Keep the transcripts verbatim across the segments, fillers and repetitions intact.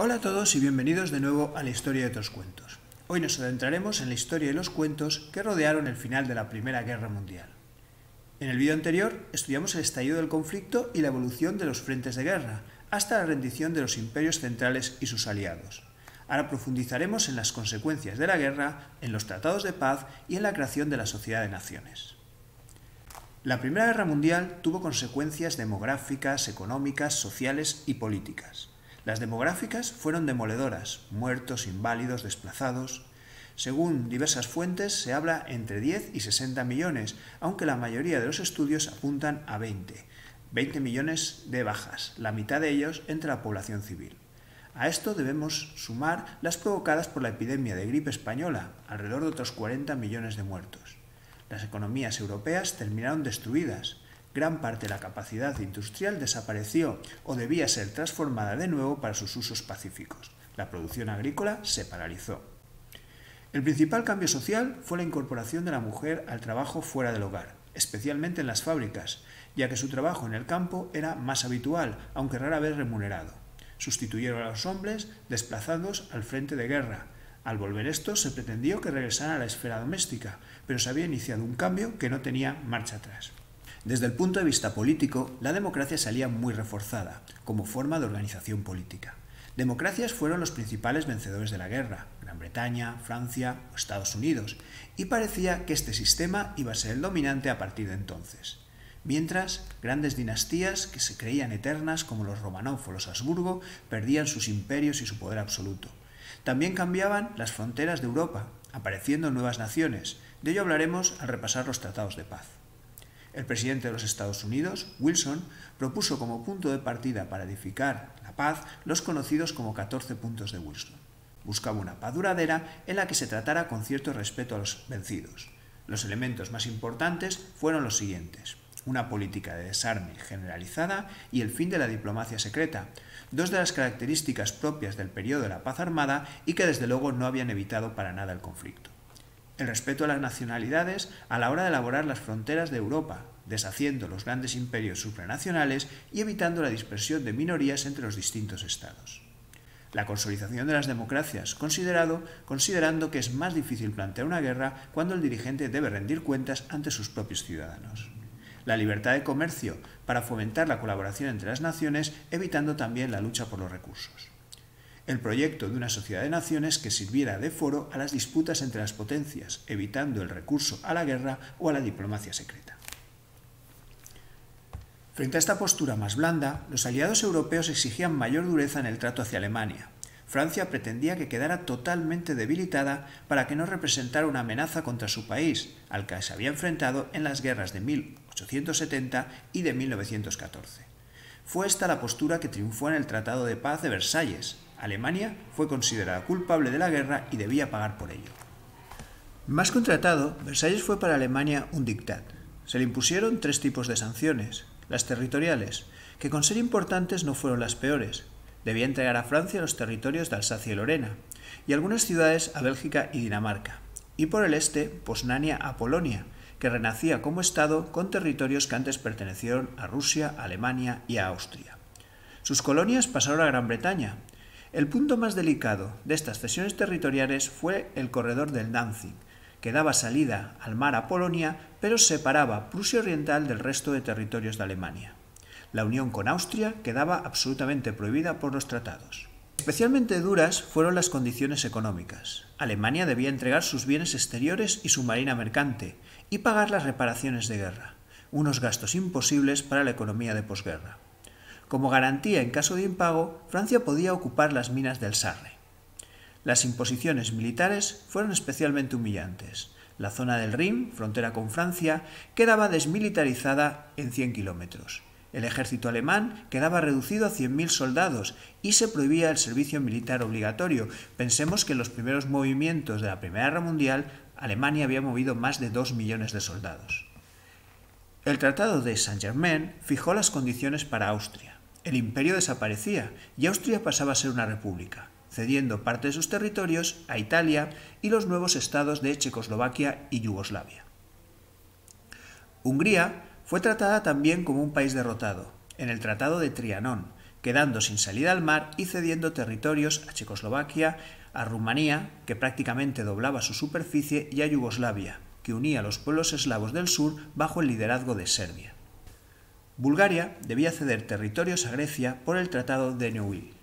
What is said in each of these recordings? Hola a todos y bienvenidos de nuevo a la historia de otros cuentos. Hoy nos adentraremos en la historia de los cuentos que rodearon el final de la Primera Guerra Mundial. En el vídeo anterior estudiamos el estallido del conflicto y la evolución de los frentes de guerra, hasta la rendición de los imperios centrales y sus aliados. Ahora profundizaremos en las consecuencias de la guerra, en los tratados de paz y en la creación de la Sociedad de Naciones. La Primera Guerra Mundial tuvo consecuencias demográficas, económicas, sociales y políticas. Las demográficas fueron demoledoras: muertos, inválidos, desplazados. Según diversas fuentes se habla entre diez y sesenta millones, aunque la mayoría de los estudios apuntan a veinte. veinte millones de bajas, la mitad de ellos entre la población civil. A esto debemos sumar las provocadas por la epidemia de gripe española, alrededor de otros cuarenta millones de muertos. Las economías europeas terminaron destruidas. Gran parte de la capacidad industrial desapareció o debía ser transformada de nuevo para sus usos pacíficos. La producción agrícola se paralizó. El principal cambio social fue la incorporación de la mujer al trabajo fuera del hogar, especialmente en las fábricas, ya que su trabajo en el campo era más habitual, aunque rara vez remunerado. Sustituyeron a los hombres desplazados al frente de guerra. Al volver estos, se pretendió que regresaran a la esfera doméstica, pero se había iniciado un cambio que no tenía marcha atrás. Desde el punto de vista político, la democracia salía muy reforzada, como forma de organización política. Democracias fueron los principales vencedores de la guerra: Gran Bretaña, Francia o Estados Unidos, y parecía que este sistema iba a ser el dominante a partir de entonces. Mientras, grandes dinastías que se creían eternas, como los Romanov o los Habsburgo, perdían sus imperios y su poder absoluto. También cambiaban las fronteras de Europa, apareciendo nuevas naciones. De ello hablaremos al repasar los tratados de paz. El presidente de los Estados Unidos, Wilson, propuso como punto de partida para edificar la paz los conocidos como catorce puntos de Wilson. Buscaba una paz duradera en la que se tratara con cierto respeto a los vencidos. Los elementos más importantes fueron los siguientes: una política de desarme generalizada y el fin de la diplomacia secreta, dos de las características propias del periodo de la paz armada y que desde luego no habían evitado para nada el conflicto. El respeto a las nacionalidades a la hora de elaborar las fronteras de Europa, deshaciendo los grandes imperios supranacionales y evitando la dispersión de minorías entre los distintos estados. La consolidación de las democracias, considerado, considerando que es más difícil plantear una guerra cuando el dirigente debe rendir cuentas ante sus propios ciudadanos. La libertad de comercio, para fomentar la colaboración entre las naciones, evitando también la lucha por los recursos. El proyecto de una sociedad de naciones que sirviera de foro a las disputas entre las potencias, evitando el recurso a la guerra o a la diplomacia secreta. Frente a esta postura más blanda, los aliados europeos exigían mayor dureza en el trato hacia Alemania. Francia pretendía que quedara totalmente debilitada para que no representara una amenaza contra su país, al que se había enfrentado en las guerras de mil ochocientos setenta y de mil novecientos catorce. Fue esta la postura que triunfó en el Tratado de Paz de Versalles. Alemania fue considerada culpable de la guerra y debía pagar por ello. Más que un tratado, Versalles fue para Alemania un diktat. Se le impusieron tres tipos de sanciones: las territoriales, que con ser importantes no fueron las peores. Debía entregar a Francia los territorios de Alsacia y Lorena, y algunas ciudades a Bélgica y Dinamarca, y por el este, Poznania a Polonia, que renacía como Estado con territorios que antes pertenecieron a Rusia, Alemania y a Austria. Sus colonias pasaron a Gran Bretaña. El punto más delicado de estas cesiones territoriales fue el corredor del Danzig, que daba salida al mar a Polonia, pero separaba Prusia Oriental del resto de territorios de Alemania. La unión con Austria quedaba absolutamente prohibida por los tratados. Especialmente duras fueron las condiciones económicas. Alemania debía entregar sus bienes exteriores y su marina mercante, y pagar las reparaciones de guerra, unos gastos imposibles para la economía de posguerra. Como garantía en caso de impago, Francia podía ocupar las minas del Sarre. Las imposiciones militares fueron especialmente humillantes. La zona del Rhin, frontera con Francia, quedaba desmilitarizada en cien kilómetros. El ejército alemán quedaba reducido a cien mil soldados y se prohibía el servicio militar obligatorio. Pensemos que en los primeros movimientos de la Primera Guerra Mundial, Alemania había movido más de dos millones de soldados. El Tratado de Saint-Germain fijó las condiciones para Austria. El imperio desaparecía y Austria pasaba a ser una república, cediendo parte de sus territorios a Italia y los nuevos estados de Checoslovaquia y Yugoslavia. Hungría fue tratada también como un país derrotado en el Tratado de Trianón, quedando sin salida al mar y cediendo territorios a Checoslovaquia, a Rumanía, que prácticamente doblaba su superficie, y a Yugoslavia, que unía a los pueblos eslavos del sur bajo el liderazgo de Serbia. Bulgaria debía ceder territorios a Grecia por el Tratado de Neuilly.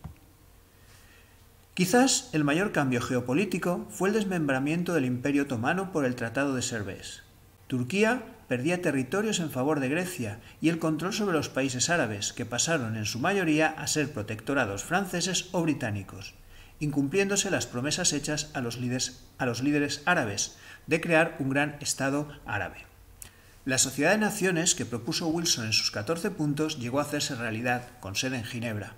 Quizás el mayor cambio geopolítico fue el desmembramiento del Imperio Otomano por el Tratado de Sèvres. Turquía perdía territorios en favor de Grecia y el control sobre los países árabes, que pasaron en su mayoría a ser protectorados franceses o británicos, incumpliéndose las promesas hechas a los líderes, a los líderes árabes de crear un gran Estado árabe. La Sociedad de Naciones que propuso Wilson en sus catorce puntos llegó a hacerse realidad, con sede en Ginebra.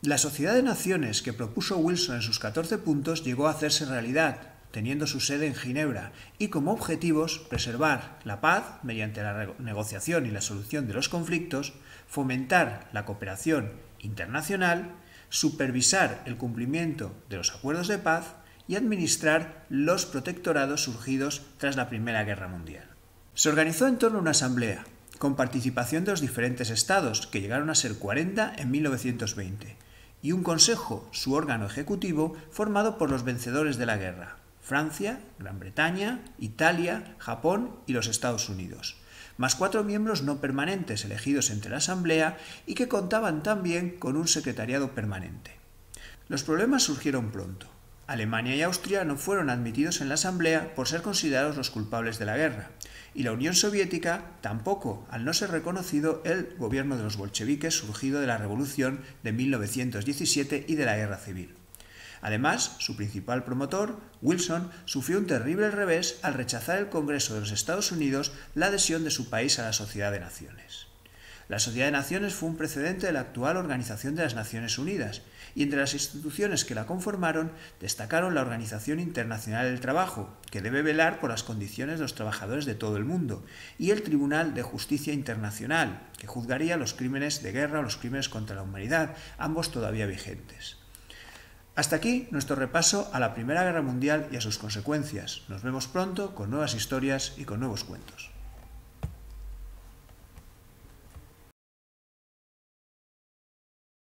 La Sociedad de Naciones que propuso Wilson en sus catorce puntos llegó a hacerse realidad, teniendo su sede en Ginebra, y como objetivos preservar la paz mediante la negociación y la solución de los conflictos, fomentar la cooperación internacional, supervisar el cumplimiento de los acuerdos de paz y administrar los protectorados surgidos tras la Primera Guerra Mundial. Se organizó en torno a una asamblea, con participación de los diferentes estados, que llegaron a ser cuarenta en mil novecientos veinte, y un consejo, su órgano ejecutivo, formado por los vencedores de la guerra: Francia, Gran Bretaña, Italia, Japón y los Estados Unidos, más cuatro miembros no permanentes elegidos entre la Asamblea y que contaban también con un secretariado permanente. Los problemas surgieron pronto. Alemania y Austria no fueron admitidos en la Asamblea por ser considerados los culpables de la guerra, y la Unión Soviética tampoco, al no ser reconocido el gobierno de los bolcheviques surgido de la Revolución de mil novecientos diecisiete y de la Guerra Civil. Además, su principal promotor, Wilson, sufrió un terrible revés al rechazar el Congreso de los Estados Unidos la adhesión de su país a la Sociedad de Naciones. La Sociedad de Naciones fue un precedente de la actual Organización de las Naciones Unidas, y entre las instituciones que la conformaron destacaron la Organización Internacional del Trabajo, que debe velar por las condiciones de los trabajadores de todo el mundo, y el Tribunal de Justicia Internacional, que juzgaría los crímenes de guerra o los crímenes contra la humanidad, ambos todavía vigentes. Hasta aquí nuestro repaso a la Primera Guerra Mundial y a sus consecuencias. Nos vemos pronto con nuevas historias y con nuevos cuentos.